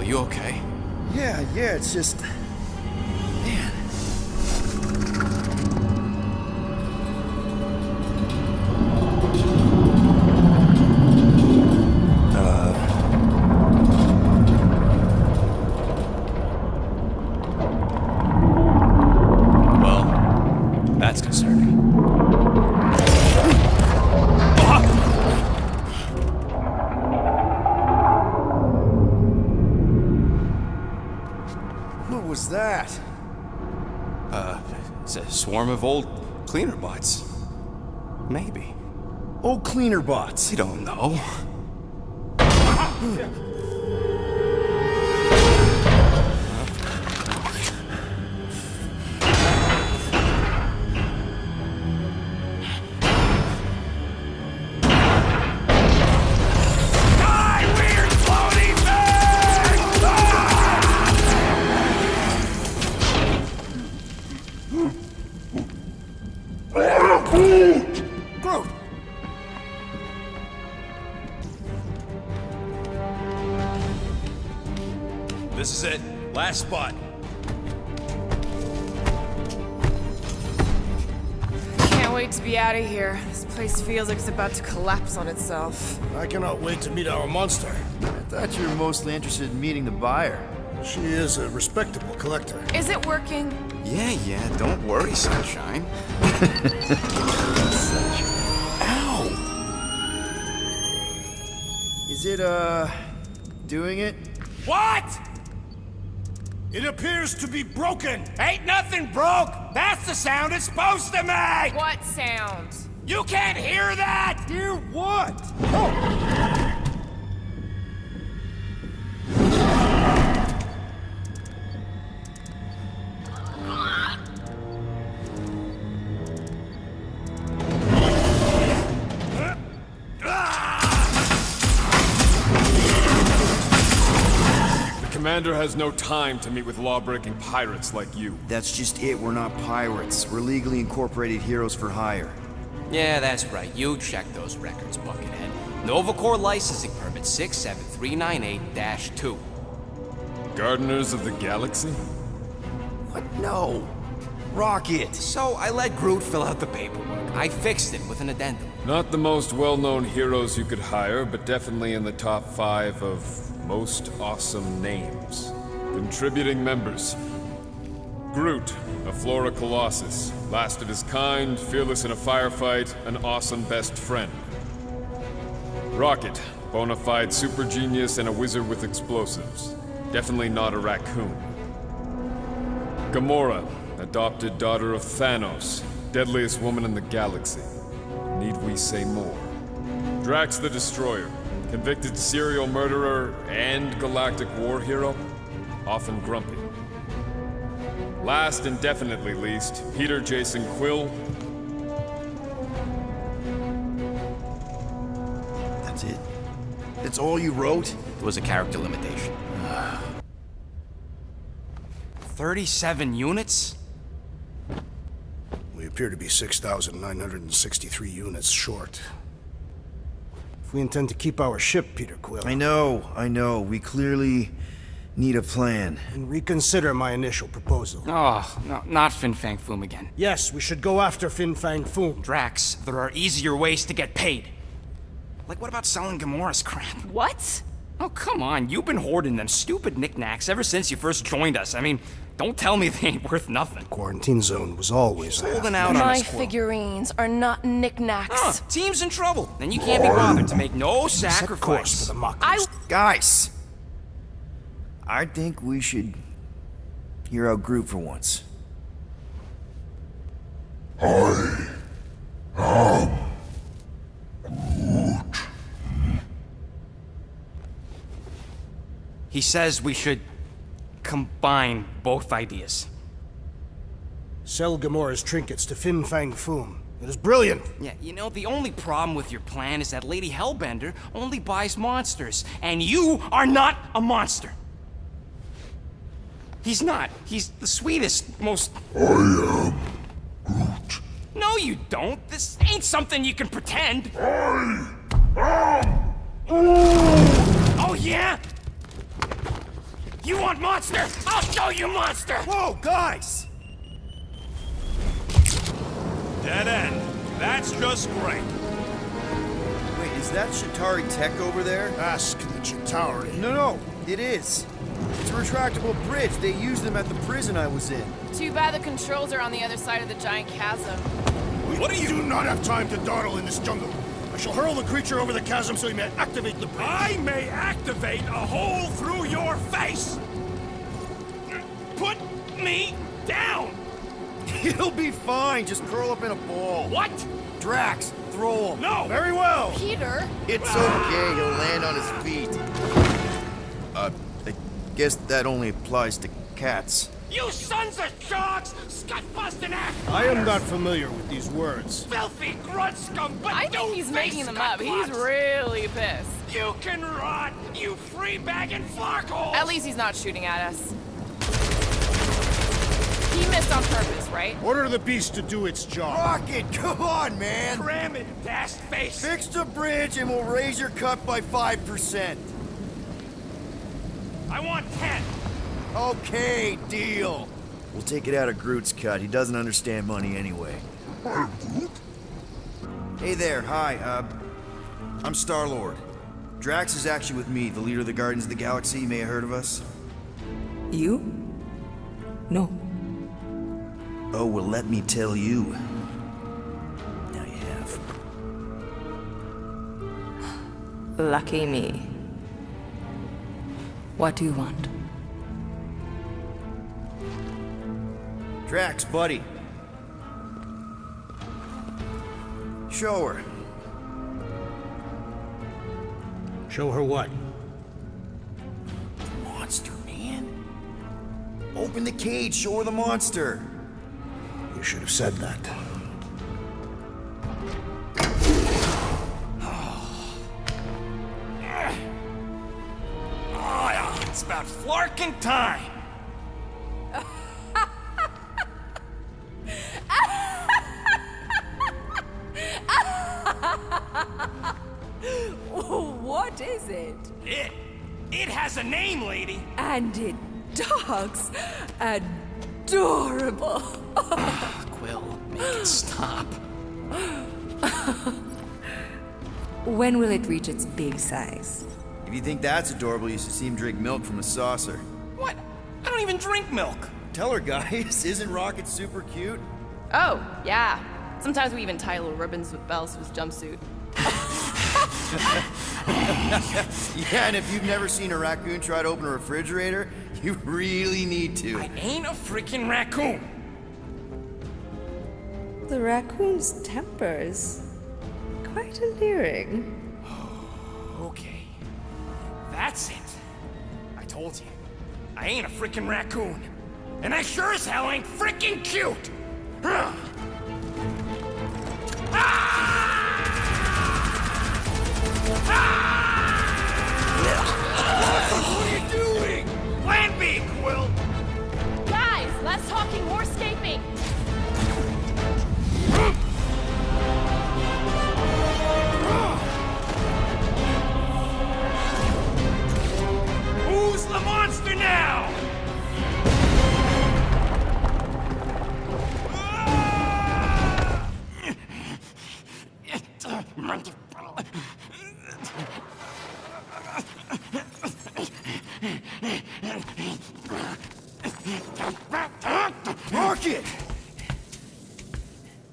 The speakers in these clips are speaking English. Quill, you okay? Yeah, it's just... Man. Well, that's concerning. That? It's a swarm of old cleaner bots. Maybe. Old cleaner bots? You don't know. This is it. Last spot. Can't wait to be out of here. This place feels like it's about to collapse on itself. I cannot wait to meet our monster. I thought you were mostly interested in meeting the buyer. She is a respectable collector. Is it working? Yeah, don't worry, Sunshine. Ow! Is it, doing it? What?! It appears to be broken! Ain't nothing broke! That's the sound it's supposed to make! What sound? You can't hear that! Hear what? Commander has no time to meet with law-breaking pirates like you. That's just it, we're not pirates. We're legally incorporated heroes for hire. Yeah, that's right. You check those records, Buckethead. NovaCore licensing permit 67398-2. Gardeners of the Galaxy? What? No. Rocket! So, I let Groot fill out the paperwork. I fixed it with an addendum. Not the most well-known heroes you could hire, but definitely in the top 5 of... most awesome names. Contributing members. Groot, a Flora Colossus. Last of his kind, fearless in a firefight, an awesome best friend. Rocket, bona fide super genius and a wizard with explosives. Definitely not a raccoon. Gamora, adopted daughter of Thanos, deadliest woman in the galaxy. Need we say more? Drax the Destroyer. Convicted serial murderer and galactic war hero, often grumpy. Last and definitely least, Peter Jason Quill. That's it? That's all you wrote? There was a character limitation. 37 units? We appear to be 6,963 units short. We intend to keep our ship, Peter Quill. I know. We clearly need a plan. And reconsider my initial proposal. Oh, no, not Fin Fang Foom again. Yes, we should go after Fin Fang Foom. Drax, there are easier ways to get paid. Like, what about selling Gamora's crap? What? Oh, come on. You've been hoarding them stupid knickknacks ever since you first joined us. I mean, don't tell me they ain't worth nothing. The quarantine zone was always holding out on us. My figurines are not knickknacks. Team's in trouble, and you can't be bothered to make no sacrifice for the muckers. Guys, I think we should hear out Groot for once. I am Groot. He says we should combine both ideas. Sell Gamora's trinkets to Fin Fang Foom. It is brilliant! Yeah, you know, the only problem with your plan is that Lady Hellbender only buys monsters, and you are not a monster! He's not. He's the sweetest, most... I am Groot. No, you don't. This ain't something you can pretend. I am Groot. Oh, yeah? You want monster? I'll show you monster! Whoa, guys! Dead end. That's just great. Wait, is that Chitauri tech over there? Ask the Chitauri. No, no, it is. It's a retractable bridge. They used them at the prison I was in. Too bad the controls are on the other side of the giant chasm. What do you do? Not have time to dawdle in this jungle. I shall hurl the creature over the chasm so he may activate the bridge. I may activate a hole through your face! Put me down! He'll be fine. Just curl up in a ball. What? Drax, throw him. No! Very well! Peter! It's okay. He'll land on his feet. I guess that only applies to cats. You sons of sharks! Scut-busting ass! I am not familiar with these words. Filthy grunt scum, but I think he's making them up. He's really pissed. You can rot, you free-bagging flarkholes! At least he's not shooting at us. He missed on purpose, right? Order the beast to do its job. Rocket, come on, man! Cram it, ass face! Fix the bridge and we'll raise your cut by 5%. I want 10. Okay, deal. We'll take it out of Groot's cut. He doesn't understand money anyway. Hey there, hi. I'm Star-Lord. Drax is actually with me, the leader of the Guardians of the Galaxy. You may have heard of us. You? No. Oh, well, let me tell you. Now you have. Lucky me. What do you want? Drax, buddy. Show her. Show her what? The monster, man. Open the cage, show her the monster. You should have said that. It's about flarkin' time. What is it? It has a name, lady. And it talks. Adorable. Quill, make it stop. When will it reach its big size? If you think that's adorable, you should see him drink milk from a saucer. What? I don't even drink milk. Tell her, guys. Isn't Rocket super cute? Oh, yeah. Sometimes we even tie little ribbons with bells to his jumpsuit. Yeah, and if you've never seen a raccoon try to open a refrigerator, you really need to. I ain't a freaking raccoon. The raccoon's temper's quite alluring. Okay. That's it. I told you. I ain't a frickin' raccoon. And I sure as hell ain't frickin' cute! What are you doing? Plan B, Quill! Guys, less talking, more escaping! Who's the monster now? Rocket!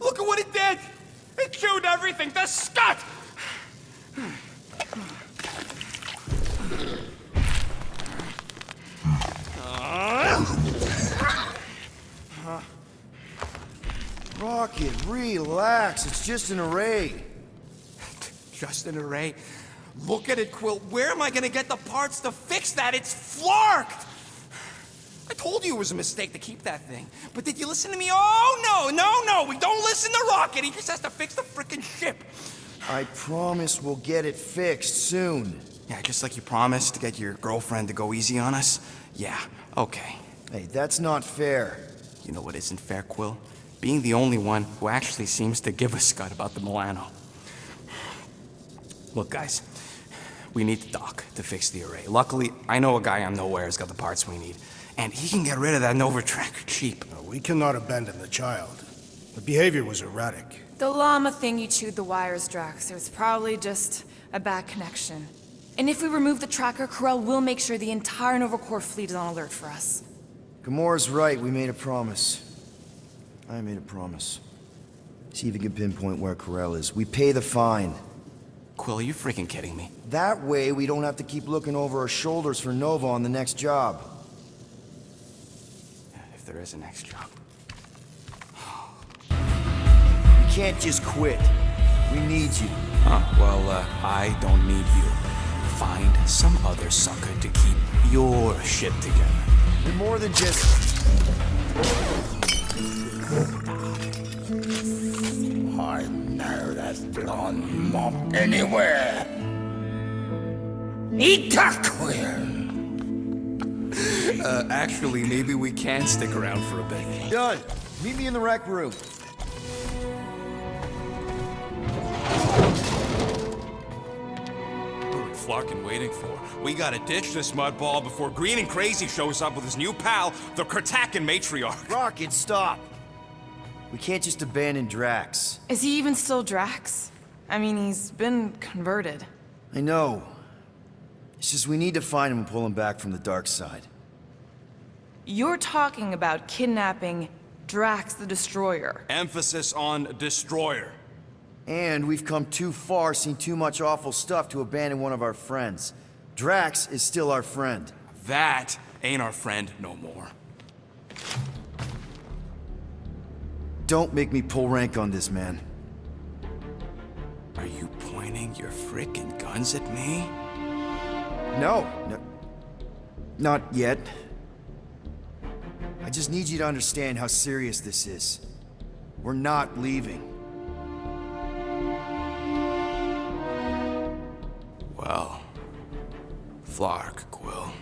Look at what it did! It chewed everything! The scut! Rocket, relax. It's just an array. Just an array? Look at it, Quill. Where am I gonna get the parts to fix that? It's flarked! I told you it was a mistake to keep that thing. But did you listen to me? Oh, no, no, no! We don't listen to Rocket! He just has to fix the frickin' ship! I promise we'll get it fixed soon. Yeah, just like you promised to get your girlfriend to go easy on us? Yeah, okay. Hey, that's not fair. You know what isn't fair, Quill? Being the only one who actually seems to give a scut about the Milano. Look, guys, We need the dock to fix the array. Luckily, I know a guy on nowhere has got the parts we need. And he can get rid of that Nova tracker cheap. We cannot abandon the child. The behavior was erratic. The llama thing you chewed the wires, Drax. It was probably just a bad connection. And if we remove the tracker, Corell will make sure the entire NovaCore fleet is on alert for us. Gamora's right, we made a promise. I made a promise. See if you can pinpoint where Corell is. We pay the fine. Quill, are you freaking kidding me? That way, we don't have to keep looking over our shoulders for Nova on the next job. If there is a next job. You can't just quit. We need you. Well, I don't need you. Find some other sucker to keep your shit together. You're more than just... I know that blonde mop anywhere. Eat that, Quill. Actually, maybe we can stick around for a bit. Done. Meet me in the rec room. And waiting for. We gotta ditch this mudball before Green and Crazy shows up with his new pal, the Kratakin Matriarch. Rocket, stop! We can't just abandon Drax. Is he even still Drax? I mean, he's been converted. I know. It's just we need to find him and pull him back from the dark side. You're talking about kidnapping Drax the Destroyer. Emphasis on Destroyer. And we've come too far, seen too much awful stuff to abandon one of our friends. Drax is still our friend. That ain't our friend no more. Don't make me pull rank on this, man. Are you pointing your frickin' guns at me? No, not yet. I just need you to understand how serious this is. We're not leaving. Well, Flark, Quill.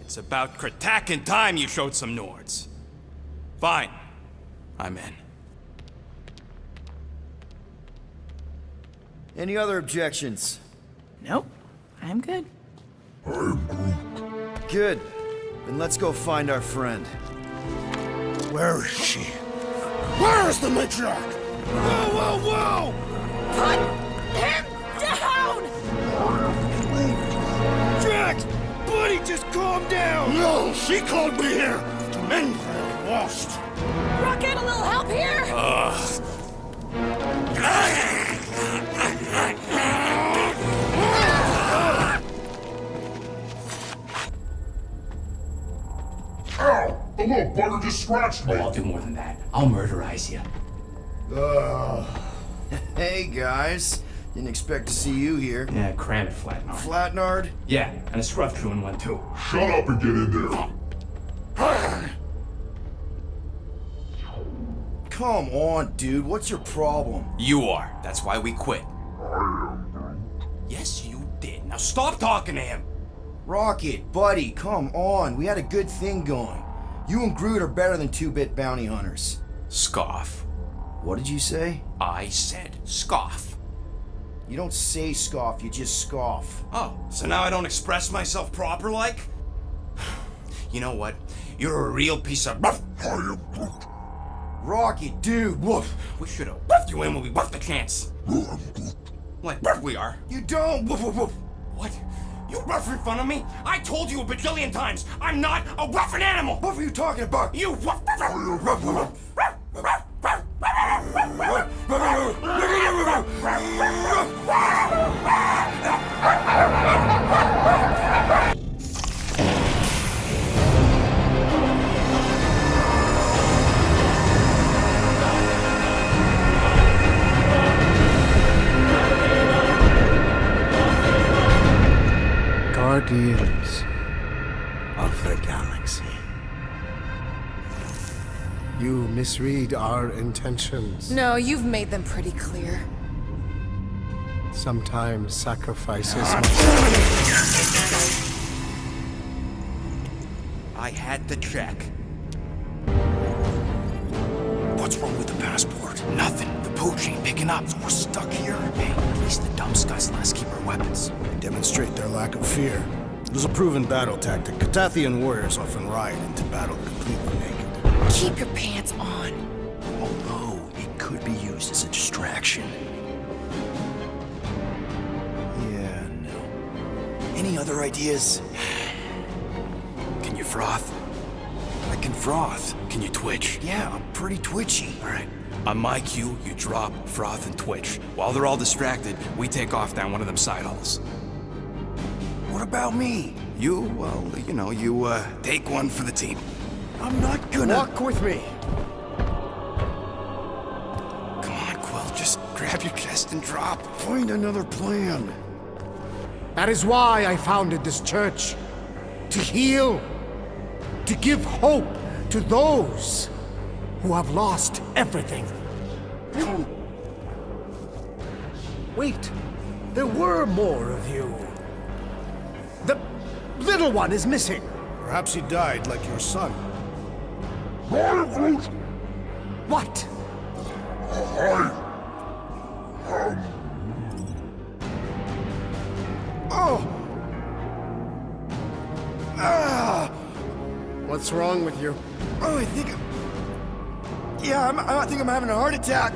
It's about Kritakin time you showed some Nords. Fine. I'm in. Any other objections? Nope. I'm good. I'm Groot. Good. Then let's go find our friend. Where is she? Where is the matriarch? Whoa, whoa, whoa! Put him down! Drax! Buddy, just calm down! No, she called me here! The men are lost! Rocket, a little help here? Ow! The little bugger just scratched me! Oh, I'll do more than that. I'll murderize you. Hey guys, didn't expect to see you here. Yeah, cram it, Flatnard. Flatnard? Yeah, and a scruff crew in one too. Shut up and get in there. Come on, dude, what's your problem? You are. That's why we quit. Yes, you did. Now stop talking to him! Rocket, buddy, come on. We had a good thing going. You and Groot are better than two-bit bounty hunters. Scoff. What did you say? I said scoff. You don't say scoff, you just scoff. Oh, so now I don't express myself proper like? You know what? You're a real piece of buff. Rocket, dude, woof. We should have buffed you in when we buffed the chance. Like buff we are. You don't woof woof woof. What? You rough in front of me? I told you a bajillion times, I'm not a roughing animal! What were you talking about? You woof Guardians of the Galaxy. You misread our intentions. No, you've made them pretty clear. Sometimes sacrifices... I had to check. What's wrong with the passport? Nothing. The poop. machine picking up, so we're stuck here. Hey, at least the dumb scuzz last keep our weapons. They demonstrate their lack of fear. It was a proven battle tactic. Katathian warriors often ride into battle completely naked. Keep your pants on. Although, it could be used as a distraction. Yeah, no. Any other ideas? Can you froth? I can froth. Can you twitch? Yeah, I'm pretty twitchy. All right. On my cue, you drop, froth, and twitch. While they're all distracted, we take off down one of them side halls. What about me? You, well, you know, you, take one for the team. I'm not gonna... Walk with me! Come on, Quill, just grab your chest and drop. Find another plan. That is why I founded this church. To heal. To give hope to those who have lost everything. Wait, there were more of you. The little one is missing. Perhaps he died like your son. What? Oh! Ah! What's wrong with you? Oh, I think... Yeah, I think I'm having a heart attack.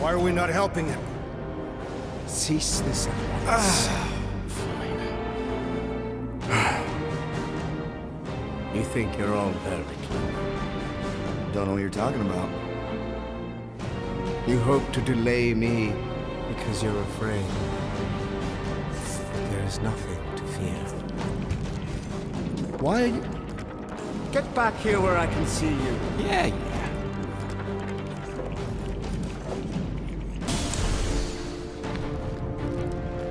Why are we not helping him? Cease this at once. You think you're all very clever. Don't know what you're talking about. You hope to delay me because you're afraid. There is nothing to fear. Why? Get back here where I can see you. Yeah, yeah.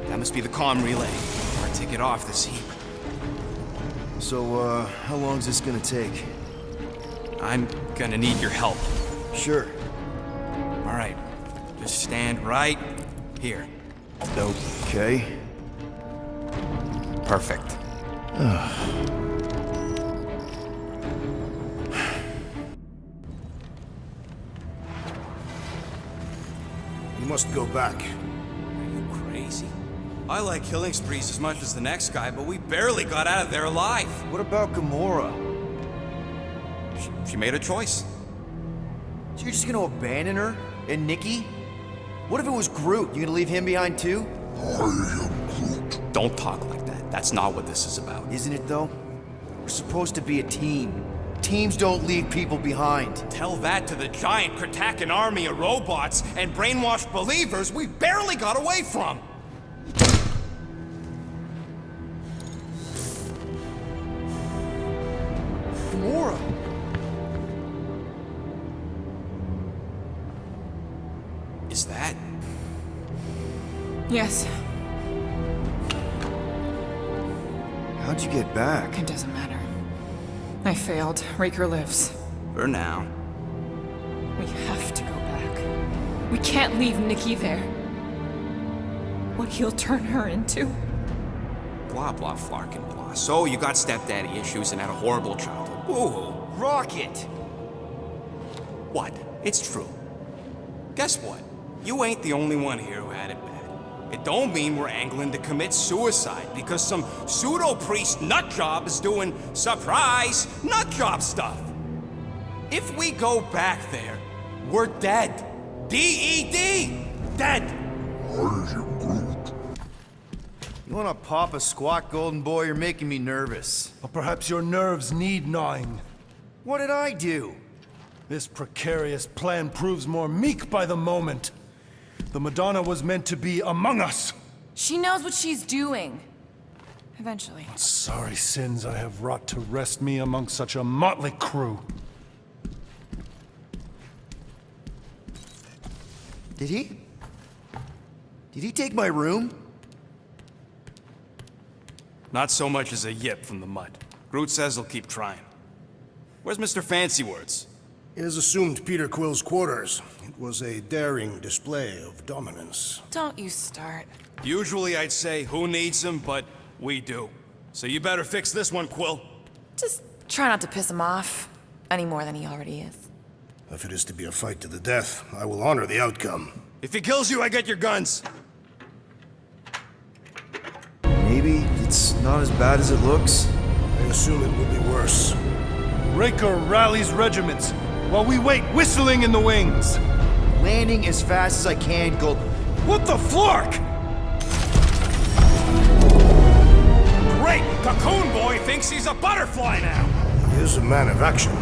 That must be the comm relay. Our ticket off this heap. So, how long is this gonna take? I'm gonna need your help. Sure. All right. Just stand right here. Okay. Perfect. You must go back. Are you crazy? I like killing sprees as much as the next guy, but we barely got out of there alive. What about Gamora? She made a choice. So you're just gonna abandon her? And Nikki? What if it was Groot? You gonna leave him behind too? I am Groot. Don't talk like that. That's not what this is about. Isn't it though? We're supposed to be a team. Teams don't leave people behind. Tell that to the giant Kritakin army of robots and brainwashed believers we barely got away from. Gamora. Is that? Yes. How'd you get back? It doesn't matter. I failed. Raker lives. For now. We have to go back. We can't leave Nikki there. What he'll turn her into? Blah blah flarkin blah. So you got stepdaddy issues and had a horrible childhood. Ooh, Rocket! What? It's true. Guess what? You ain't the only one here who had it bad. It don't mean we're angling to commit suicide because some pseudo-priest nutjob is doing surprise nutjob stuff. If we go back there, we're dead. D-E-D! Dead! You wanna pop a squat, golden boy? You're making me nervous. But perhaps your nerves need gnawing. What did I do? This precarious plan proves more meek by the moment. The Madonna was meant to be among us. She knows what she's doing. Eventually. What sorry sins I have wrought to rest me among such a motley crew. Did he? Did he take my room? Not so much as a yip from the mud. Groot says he'll keep trying. Where's Mr. Fancy Words? It has assumed Peter Quill's quarters. It was a daring display of dominance. Don't you start. Usually I'd say who needs him, but we do. So you better fix this one, Quill. Just try not to piss him off any more than he already is. If it is to be a fight to the death, I will honor the outcome. If he kills you, I get your guns! Maybe it's not as bad as it looks. I assume it would be worse. Raker rallies regiments, while we wait whistling in the wings! Landing as fast as I can, Gold. What the flark?! Great! Cocoon Boy thinks he's a butterfly now! He is a man of action.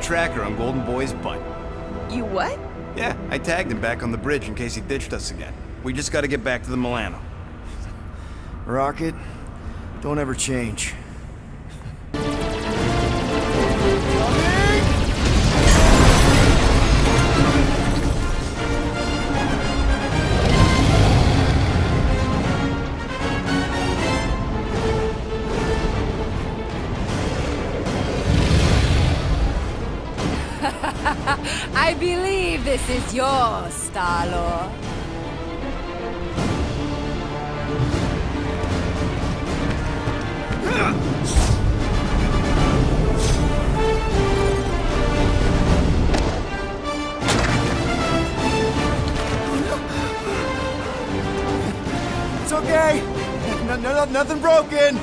Tracker on Golden Boy's butt. You what? Yeah, I tagged him back on the bridge in case he ditched us again. We just gotta get back to the Milano. Rocket, don't ever change. I believe this is yours, Star-Lord. It's okay. Nothing broken.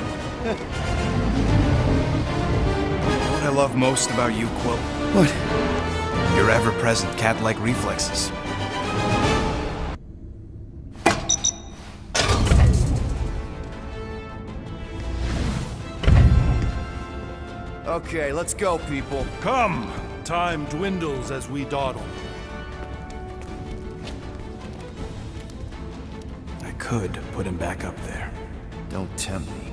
What I love most about you, Quill. What? Your ever-present cat-like reflexes. Okay, let's go, people. Come! Time dwindles as we dawdle. I could put him back up there. Don't tempt me.